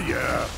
Yeah.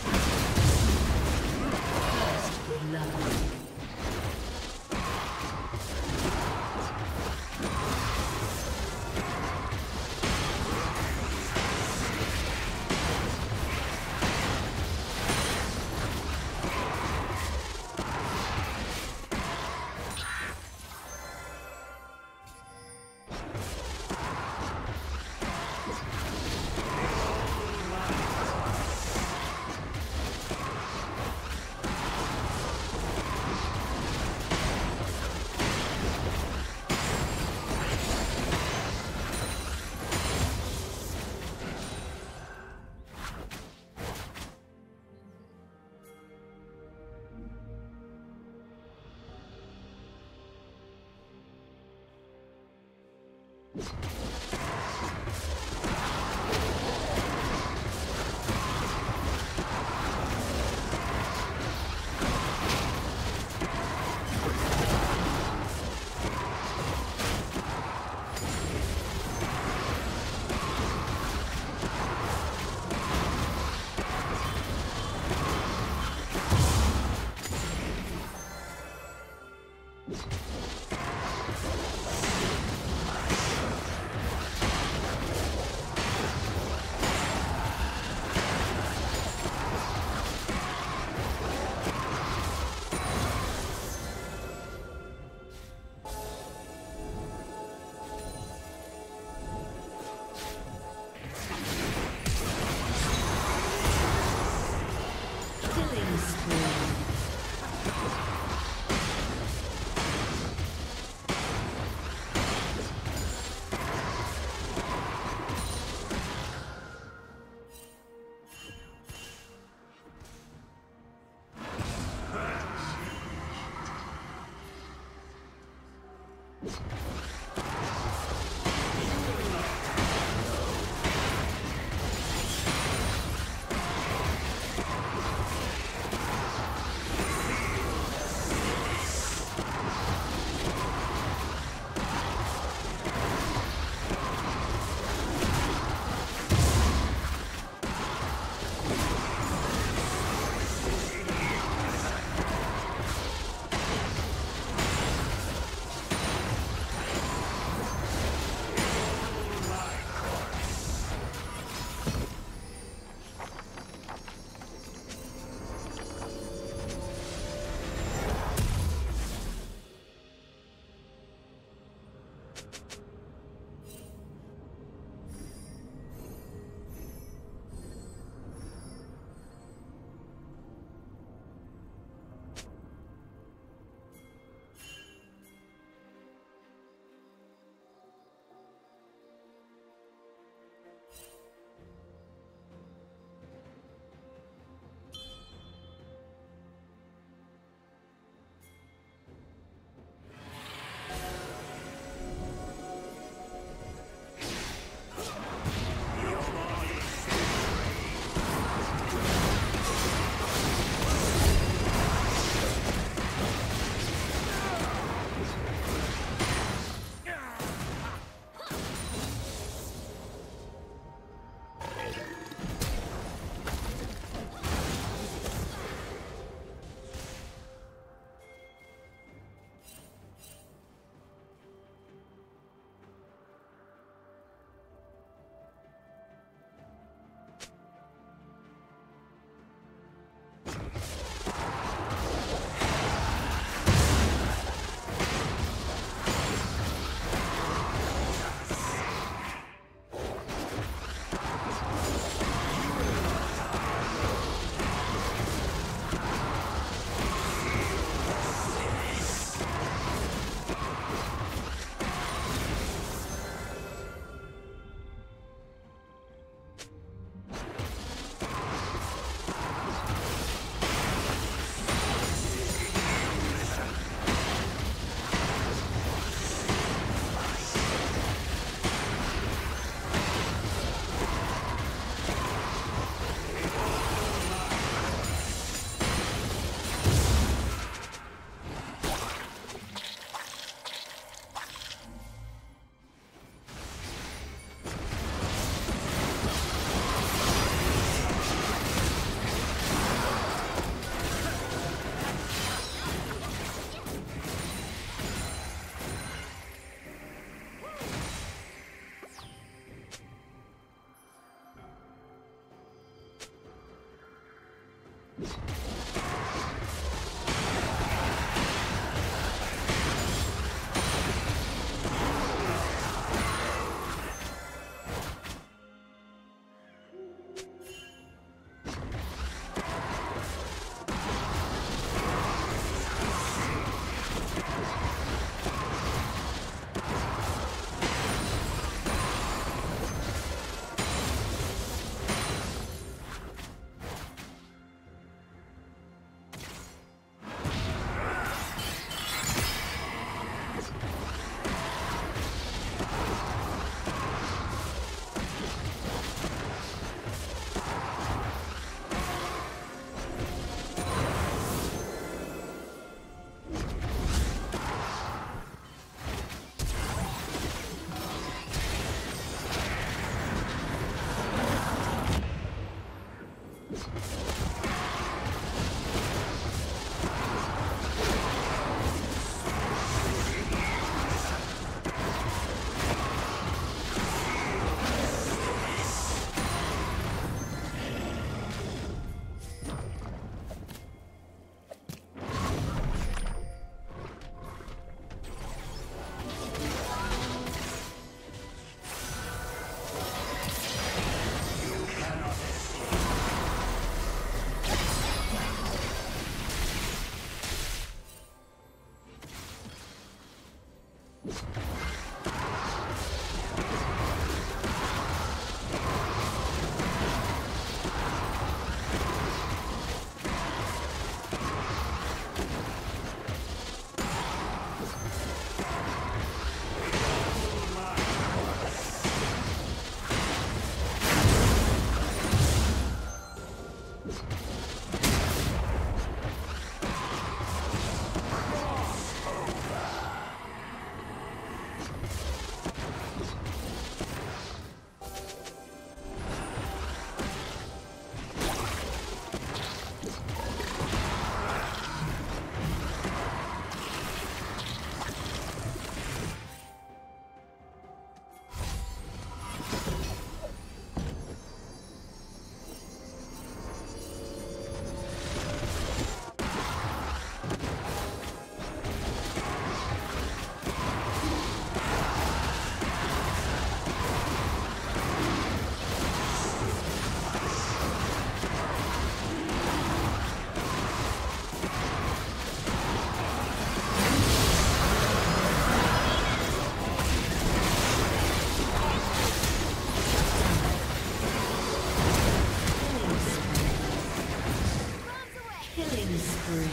Free.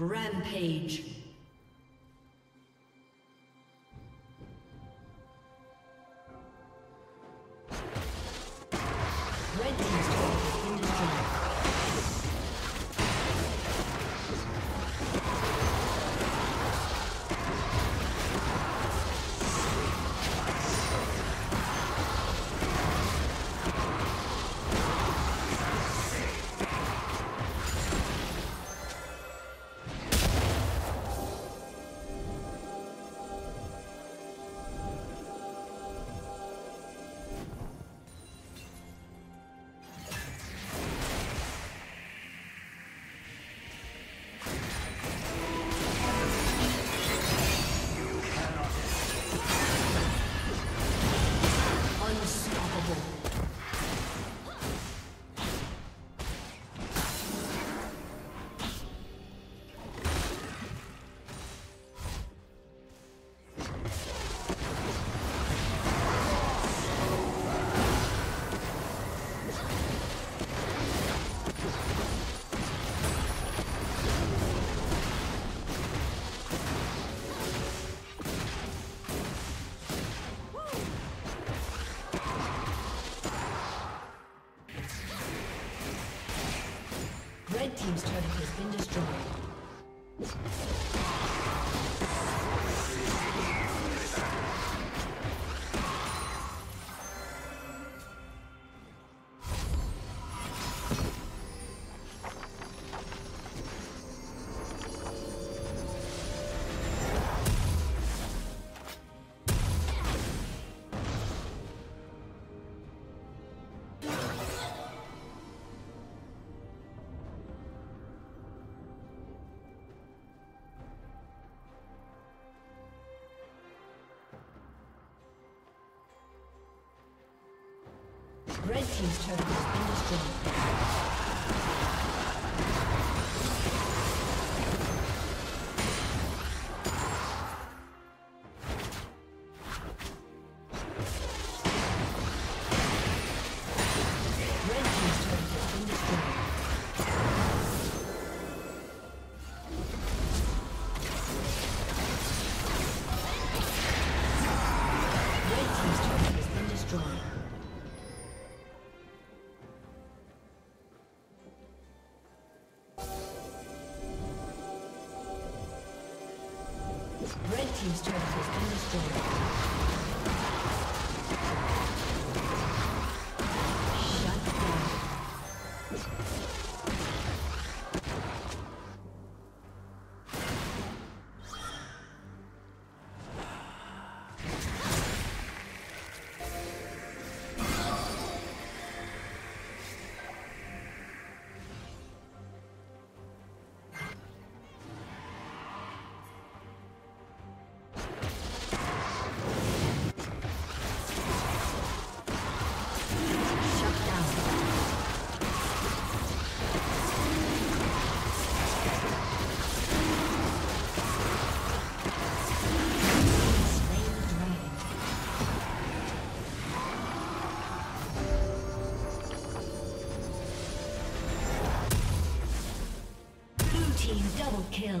Rampage. Team's turret has been destroyed. Red team's turret has been destroyed. Red team's turret has been destroyed. Double kill.